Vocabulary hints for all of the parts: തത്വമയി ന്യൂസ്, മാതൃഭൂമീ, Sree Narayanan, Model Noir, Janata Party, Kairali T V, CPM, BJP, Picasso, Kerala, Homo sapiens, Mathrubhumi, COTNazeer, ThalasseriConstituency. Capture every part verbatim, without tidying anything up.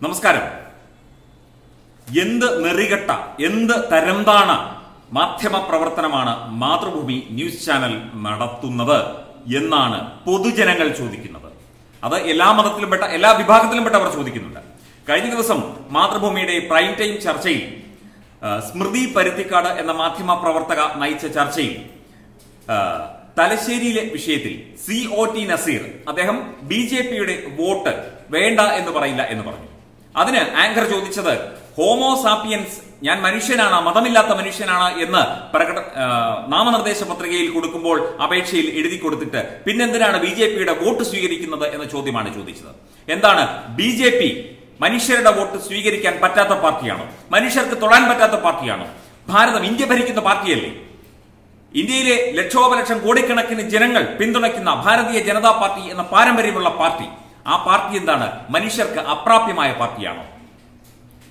Namaskaram. Yend Nerigata, Yend Tarandana, Mathema Pravartanamana, Mathrubhumi News Channel, Nadatunava, Yenana, Pudu Janangal Chudikinava. Other Ela Matilbeta, Ela Bibakatilbeta Chudikinada. Kaidikasam, Mathrubhumi Day, Prime Time Churchay, Smrdi Paritikada, and the Mathema Pravartaga, Naicha Churchay, Talasheri Vishetil, C O T Nazeer, Adaham, B J P voter, Venda and the Parila and the Parila. Adana, anchor Jodichada. Homo sapiens, Yan Manishanana, Madamilata Manishanana, Yena, Parakat, Namanadesha Patragil, Kudukumbol, Abetchil, Edith Kudutta, Pinandana, B J P, a vote to Swigeric in the Chothi Manajudisha. Endana, B J P, Manisha, a vote to Swigeric and Patata Partiano, Manisha, the Toran Patata Partiano, Part of India Peric in the Partielli. India, Lechova and Kodekanak in general, Pindonakina, Bharati, Janata Party, and the Paramaribola Party. A party in Dana, Manisha, a propimaya Partiano.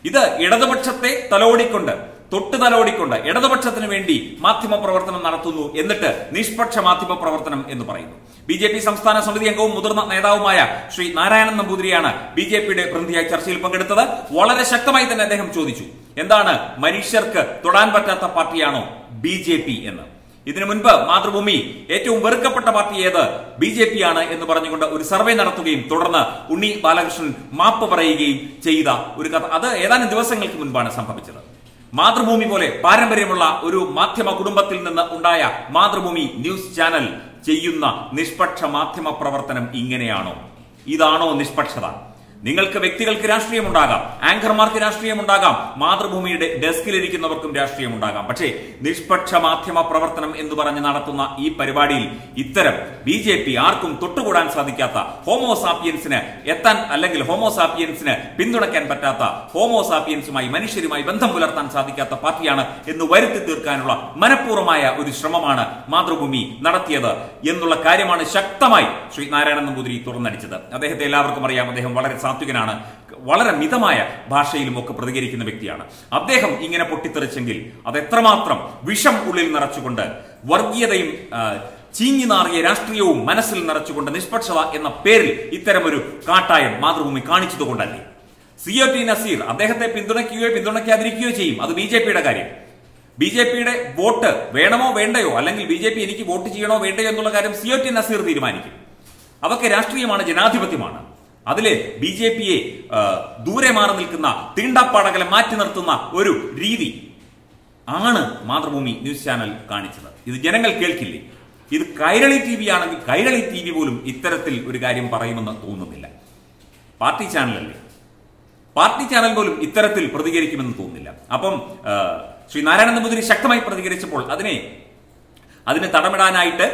Either Edabachate, Talodikunda, Tota Talodikunda, Edabachatan Vendi, Mathima Provartanam Naratu, Endata, Nishpacha Mathima Provartanam in the Parino. B J P Samstana, somebody and go Mudurna Nada Maya, Sree Narayanan Budriana, B J P de Prandia Charsil Pagata, Walla Shakamai and Adaham Chodichu, Endana, Manisha, Todan Batata Partiano, B J P in them. Idin Munba, Mathrubhumi, Etum Verka Patapatiada, B J P in the Baranagunda, Uri Survey Naratu, Torana, Uni Balakshan, Mapa Paragi, Cheida, Urikat, other Edan and Devasangal Kumbana Sampavichara. Mathrubhumi Vole, Paramberimula, Uru, Mathema Kudumbatilna Undaya, Mathrubhumi, News Channel, Cheyuna, Nishpacha Mathema Pravartanam Ingeneano, Idano Nishpachada. Ningalka Vectical Kirastria Mundaga, Anchor Marthinastria Mundaga, Mathrubhumi Deskilic in the Workum Dastria Mundaga, but Nishpacha Mathema Provertanam in the Baranatuna, E. Paribadil, Iter, B J P, Arkum, Totuguran Sadikata, Homo sapiens in a Ethan Allegal, Homo sapiens in a Pindunakan Patata, Homo sapiens, my Manishiri, my Bantamulatan Sadikata, Patiana, in the Veriturkanula, Manapuramaya, Udishramana, Mathrubhumi, Naratiada, Yendula Kariman, Shaktamai, Sree Narayanan Budri, Tornadicha, and they had the Lavakaria, they have വളരെ മിതമായ ഭാഷയിലും ഒക്കെ പ്രതികരിക്കുന്ന വ്യക്തിയാണ് അദ്ദേഹം ഇങ്ങനെ പൊട്ടിത്തെറിച്ചെങ്കിൽ അത് എത്രമാത്രം വിഷം ഉള്ളിൽ നിറച്ചുകൊണ്ട് വർഗീയതയും ചീഞ്ഞുനാറിയ രാഷ്ട്രീയവും മനസ്സിൽ നിറച്ചുകൊണ്ട് നിഷ്പക്ഷത എന്ന പേരിൽ ഇത്തരമൊരു കാട്ടായം മാതൃഭൂമി കാണിച്ചതുകൊണ്ടല്ലേ സി ഒ ടി നസീർ അദ്ദേഹത്തെ പിന്തുണയ്ക്കുകയോ പിന്തുണയ്ക്കാതിരിക്കുകയോ ചെയ്യും അത് ബിജെപിയുടെ കാര്യം ബിജെപിയുടെ വോട്ട് വേണമോ വേണ്ടയോ അല്ലെങ്കിൽ ബിജെപി എനിക്ക് വോട്ട് ചെയ്യണോ വേണ്ടയോ എന്നുള്ള കാര്യം സി ഒ ടി നസീർ തീരുമാനിക്കും അതൊക്കെ രാഷ്ട്രീയമാണ് ജനാധിപത്യമാണ് Adele, B J P, Dure Maranilkana, Tinda Padakala Matinatuna, Uru, Ridi Anna, Mathrubhumi, News Channel, Karnichana. Is the general Kelkili. Is Kairali T V and the Kairali T V volume, Iteratil regarding Paraimana Tunamilla. Party Channel. Party Channel volume, Iteratil, Prodigarikim Tunilla. Upon Sree Narayanan Mudri Shaktamai Prodigarishapol, Adene. അതിനെ തടമിടാനായിട്ട്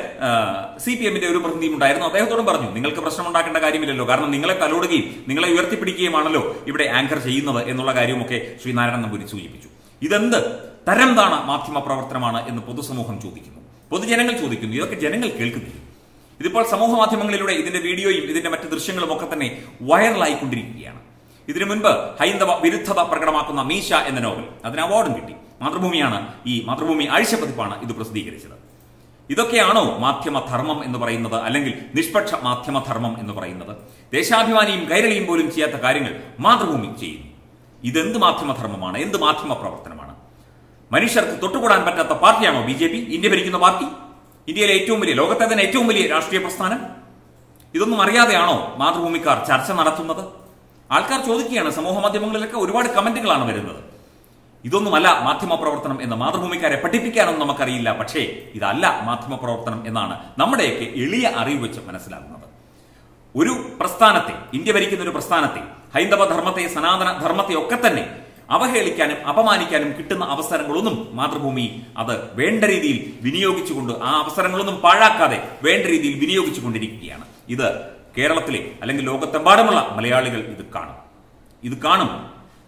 സിപിഎമ്മിന്റെ ഒരു പ്രതിനിധി ഉണ്ടായിരുന്നു അദ്ദേഹത്തോട് പറഞ്ഞു നിങ്ങൾക്ക് പ്രശ്നം ഉണ്ടാക്കേണ്ട കാര്യമില്ലല്ലോ കാരണം നിങ്ങളെ തലോടുകയും നിങ്ങളെ ഉയർത്തിപ്പിടിക്കുകയുമാണല്ലോ ഇവിടെ ആങ്കർ ചെയ്യുന്നത് എന്നുള്ള കാര്യമൊക്കെ ശ്രീ നാരായണൻ നമ്പൂരി സൂചിപ്പിച്ചു ഇതെന്ത് തരംതാണ മാധ്യമ പ്രവർത്തനമാണ് എന്ന് പൊതുസമൂഹം ചോദിക്കുന്നു പൊതുജനങ്ങൾ ചോദിക്കുന്നു ഇതൊക്കെ ജനങ്ങൾ കേൾക്കുന്നു ഇതിപ്പോൾ സമൂഹ മാധ്യമങ്ങളിലൂടെ ഇതിന്റെ വീഡിയോയും ഇതിന്റെ മറ്റു ദൃശ്യങ്ങളും ഒക്കെ തന്നെ വൈറലായിക്കൊണ്ടിരിക്കുകയാണ് ഇതിനു മുൻപ് ഹൈന്ദവ വിരുദ്ധത പ്രകടമാക്കുന്ന മീശ എന്ന നോവൽ അതിന് അവാർഡും കിട്ടി മാതൃഭൂമിയാണ് ഈ മാതൃഭൂമി ആഴ്ച പതിപ്പാണ് ഇത് പ്രസിദ്ധീകരിച്ചത് Idokeano, Mathema Thermum in the Brainada, Alangil, Nishpacha Mathema Thermum in the Brainada. They Shabivanim, Gairalim Bolimcia, the Garingal, Mathrubhumi Chain. Iden the Mathema Thermana, in the Mathema Propertamana. Manisha Toturan Pata, the party of B J P, India Berikin the party, India eight two million, Logata than eight two million, Rastria Pastana. Idon Maria de Ano, Mathrubhumi Kar, Charsan Aratunada. Alkar Chodiki and Samohama de Mungalaka, we were commenting on another. ഇതൊന്നും അല്ല മാധ്യമ പ്രവർത്തനം എന്ന മാതൃഭൂമിക്കാരെ പഠിപ്പിക്കാനൊന്നും നമുക്കറിയില്ല പക്ഷേ ഇതല്ല മാധ്യമ പ്രവർത്തനം എന്നാണ് നമ്മുടെയൊക്കെ എളിയ അറിവ് വെച്ച് മനസ്സിലാക്കുന്നത് ഒരു പ്രസ്ഥാനത്തെ ഇന്ത്യ ഭരിക്കുന്ന ഒരു പ്രസ്ഥാനത്തെ ഹൈന്ദവ ധർമ്മത്തെ സനാതന ധർമ്മത്തെ ഒക്കെ തന്നെ അവഹേളിക്കാനും അപമാനിക്കാനും കിട്ടുന്ന അവസരങ്ങളൊന്നും മാതൃഭൂമി അത് വേണ്ട രീതിയിൽ വിനിയോഗിച്ചുകൊണ്ട് ആ അവസരങ്ങളൊന്നും പാഴാക്കാതെ വേണ്ട രീതിയിൽ വിനിയോഗിച്ചുകൊണ്ടിരിക്കുകയാണ് ഇത് കേരളത്തിലെ അല്ലെങ്കിൽ ലോകത്തെമ്പാടുമുള്ള മലയാളികൾ ഇത് കാണും ഇത് കാണും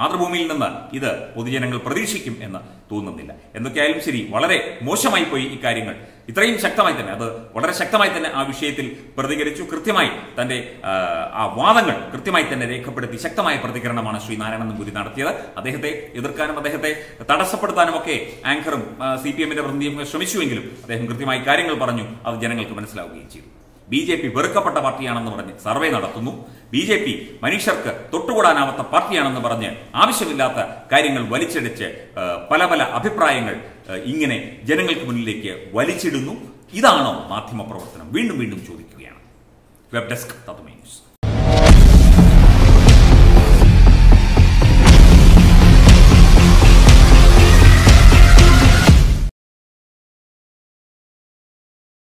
Mathrubhumiil ninnu ഇത് പൊതുജനങ്ങൾ പ്രതീക്ഷിക്കും എന്ന് തോന്നുന്നില്ല. എന്തൊക്കെയായാലും ശരി വളരെ മോശമായി പോയി ഈ കാര്യങ്ങൾ. ഇത്രയും ശക്തമായി തന്നെ അത് വളരെ ശക്തമായി തന്നെ ആ വിഷയത്തിൽ പ്രതികരിച്ചു കൃത്യമായി തന്റെ ആ വാദങ്ങൾ കൃത്യമായി തന്നെ രേഖപ്പെടുത്തി ശക്തമായ പ്രതികരണമാണ് ശ്രീ നാരായണൻ നമ്പൂരി നടത്തിയത്. അദ്ദേഹത്തെ എതിർക്കാനും അദ്ദേഹത്തെ തടസ്സപ്പെടുത്താനും ഒക്കെ ആങ്കറും സിപിഎമ്മിന്റെ പ്രതിനിധിയും ശ്രമിച്ചുവെങ്കിലും അദ്ദേഹം കൃത്യമായി കാര്യങ്ങൾ പറഞ്ഞു അത് ജനങ്ങൾക്ക് മനസ്സിലാവുകയും ചെയ്തു. ബിജെപി വെറുക്കപ്പെട്ട പാർട്ടിയാണെന്ന് പറഞ്ഞ് സർവേ നടത്തുന്നു. ബിജെപി മനുഷ്യർക്ക് തൊട്ടുകൂടാനാവാത്ത പാർട്ടിയാണെന്ന് പറഞ്ഞ് ആവശ്യമില്ലാത്ത കാര്യങ്ങൾ വലിച്ചെടുത്ത് പല പല അഭിപ്രായങ്ങൾ ഇങ്ങനെ ജനങ്ങൾക്ക് മുന്നിലേക്ക് വലിച്ചിടുന്നു. ഇതാണോ മാധ്യമപ്രവർത്തനം? വീണ്ടും വീണ്ടും ചോദിക്കുകയാണ്. വെബ് ഡെസ്ക് തത്വമേ ന്യൂസ്.